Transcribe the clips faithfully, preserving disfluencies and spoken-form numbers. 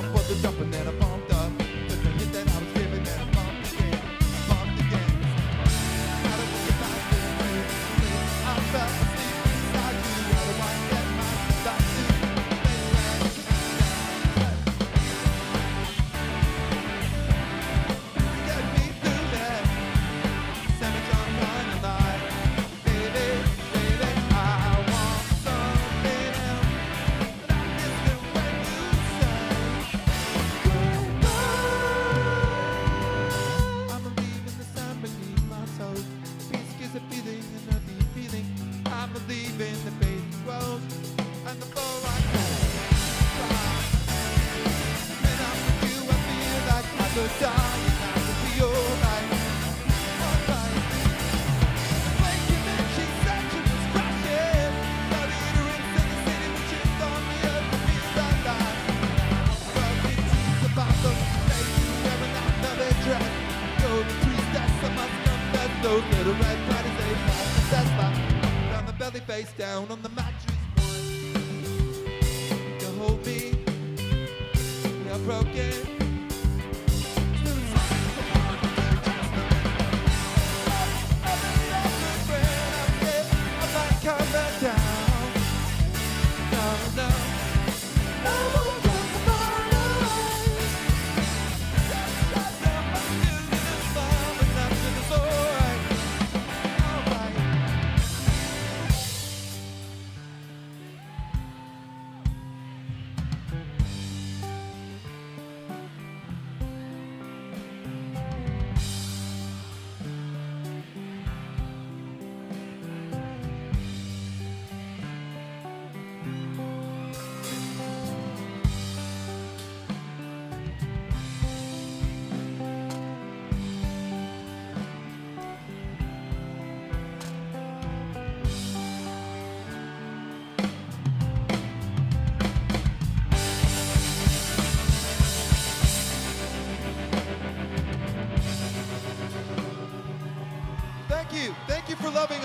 bump was a jumping and I bumped up. Took the hit that I was giving and I bumped again. I bumped again. How do we get out this way? I fell asleep inside you. How do I get my thoughts to stay round and get me through that? Send me John Ryan and I. Baby, baby, I want something else. But I miss it when you say goodbye. I'm believing this, I'm believing my soul. Peace gives a feeling and a deep feeling. I believe in the baby world and the flow I can. When I'm with you, I feel like I could die and I could be alright. Alright. Waking up, she said she was crashing. Now the ignorance in the city, but she's on me up to feel that life. But it is about the place you wearing out another dress. Go to trees, that's so much come that those little red bodies, they pass and that's my down the belly, face down on the mattress. You hold me, we are broken. Thank you. Thank you for loving us.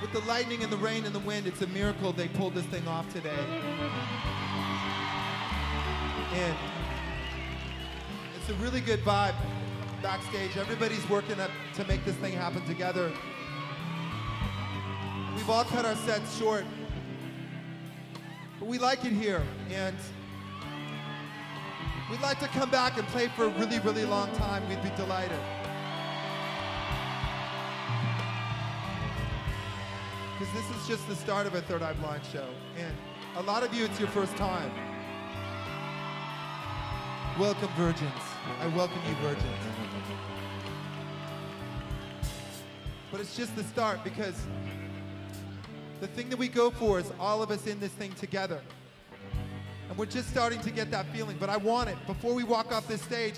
With the lightning and the rain and the wind, it's a miracle they pulled this thing off today. And it's a really good vibe backstage. Everybody's working up to make this thing happen together. We've all cut our sets short. But we like it here, and we'd like to come back and play for a really, really long time. We'd be delighted. Because this is just the start of a Third Eye Blind show, and a lot of you, it's your first time. Welcome, virgins. I welcome you, virgins. But it's just the start, because the thing that we go for is all of us in this thing together. And we're just starting to get that feeling, but I want it. Before we walk off this stage,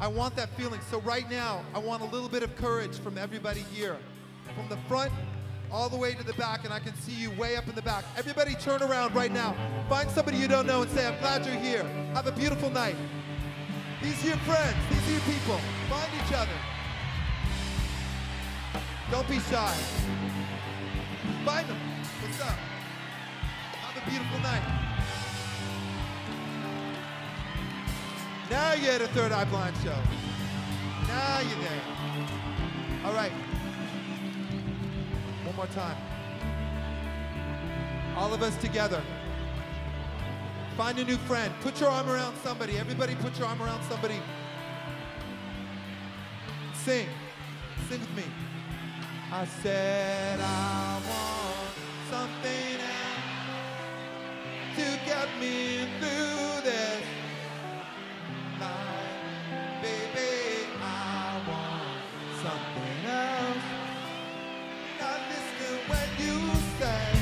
I want that feeling. So right now, I want a little bit of courage from everybody here. From the front all the way to the back, and I can see you way up in the back. Everybody turn around right now. Find somebody you don't know and say, I'm glad you're here. Have a beautiful night. These are your friends, these are your people. Find each other. Don't be shy. Find them. What's up? Have a beautiful night. Now you're at a Third Eye Blind show. Now you're there. All right. One more time. All of us together. Find a new friend. Put your arm around somebody. Everybody put your arm around somebody. Sing. Sing with me. I said I want something else to get me through this life. Baby, I want something else. Not listen when you say